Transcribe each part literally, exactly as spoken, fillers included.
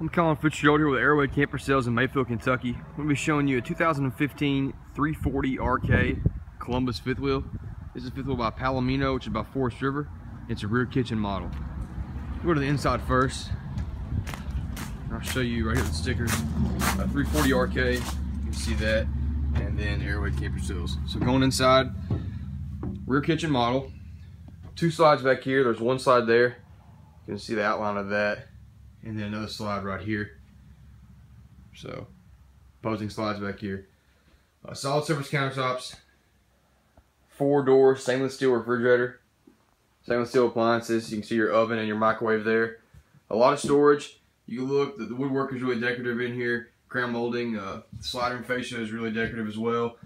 I'm Colin Fitzgerald here with Arrowhead Camper Sales in Mayfield, Kentucky. I'm going to be showing you a two thousand fifteen three forty R K Columbus fifth wheel. This is a fifth wheel by Palomino, which is by Forest River. It's a rear kitchen model. We'll go to the inside first. I'll show you right here the stickers. Uh, three forty R K, you can see that, and then Arrowhead Camper Sales. So going inside, rear kitchen model. Two slides back here. There's one slide there. You can see the outline of that. And then another slide right here. So, opposing slides back here. Uh, solid surface countertops. Four door stainless steel refrigerator. Stainless steel appliances. You can see your oven and your microwave there. A lot of storage. You can look, the, the woodwork is really decorative in here. Crown molding, uh, the sliding fascia is really decorative as well.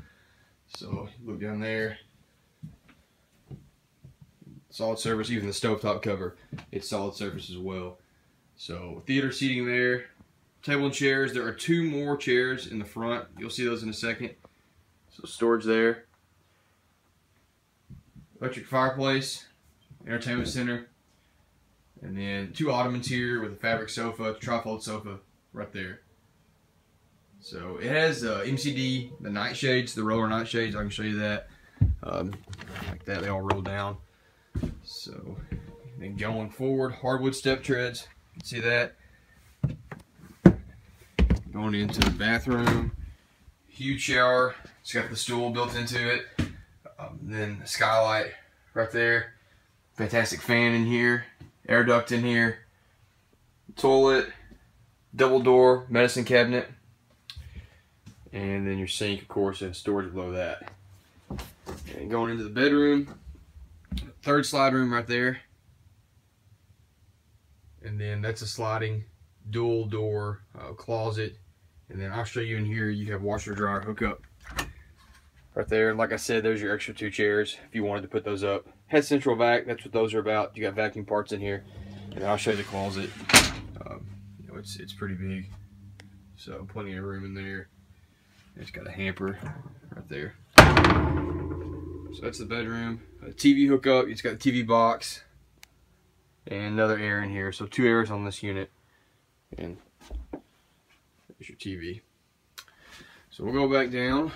So, look down there. Solid surface, even the stovetop cover, it's solid surface as well. So theater seating there, table and chairs. There are two more chairs in the front. You'll see those in a second. So storage there. Electric fireplace, entertainment center. And then two ottomans here with a fabric sofa, trifold sofa right there. So it has uh, M C D, the nightshades, the roller nightshades. I can show you that. Um, like that, they all roll down. So then going forward, hardwood step treads. See that? Going into the bathroom, huge shower. It's got the stool built into it. Um, then the skylight right there. Fantastic fan in here. Air duct in here. Toilet, double door, medicine cabinet, and then your sink, of course, and storage below that. And going into the bedroom, third slide room right there. And then that's a sliding dual door uh, closet. And then I'll show you in here, you have washer dryer hookup right there. Like I said, there's your extra two chairs if you wanted to put those up. Head central vac, that's what those are about. You got vacuum parts in here. And then I'll show you the closet. Um, you know, it's, it's pretty big. So plenty of room in there. It's got a hamper right there. So that's the bedroom. A T V hookup, it's got a T V box. And another air in here, so two airs on this unit, and there's your T V. So we'll go back down.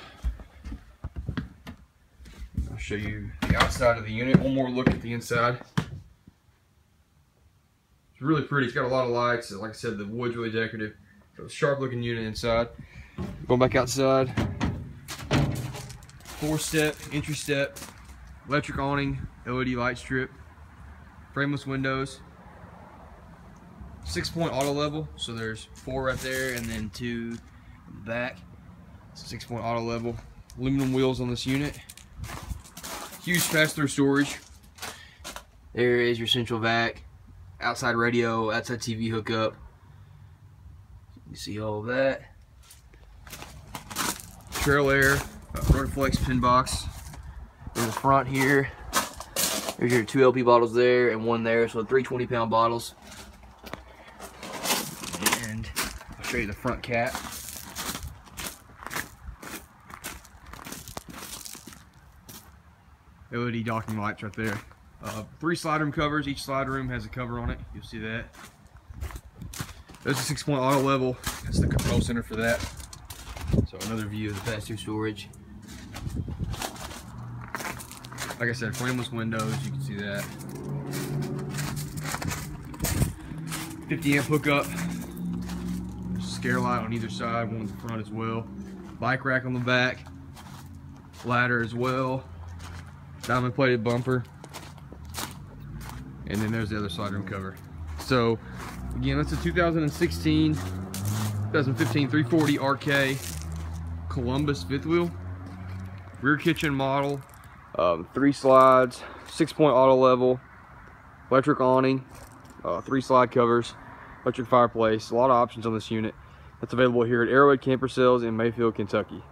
I'll show you the outside of the unit. One more look at the inside. It's really pretty. It's got a lot of lights. Like I said, the wood's really decorative. Got a sharp-looking unit inside. Go back outside. Four-step, entry step, electric awning, L E D light strip. Frameless windows, six-point auto level, so there's four right there and then two in the back. Six-point auto level, aluminum wheels on this unit, huge pass-through storage. There is your central vac, outside radio, outside T V hookup. You see all of that. Trail air, Torflex pin box in the front here. There's your two L P bottles there and one there, so three twenty pound bottles. And I'll show you the front cap. L E D docking lights right there. Uh, three slide room covers. Each slide room has a cover on it. You'll see that. There's a six-point auto level. That's the control center for that. So another view of the pass-through storage. Like I said, frameless windows, you can see that. fifty amp hookup. Scare light on either side, one in the front as well. Bike rack on the back. Ladder as well. Diamond plated bumper. And then there's the other slide room cover. So, again, that's a two thousand sixteen, two thousand fifteen three forty R K Columbus fifth wheel. Rear kitchen model. Um, three slides, six-point auto level, electric awning, uh, three slide covers, electric fireplace. A lot of options on this unit. That's available here at Arrowhead Camper Sales in Mayfield, Kentucky.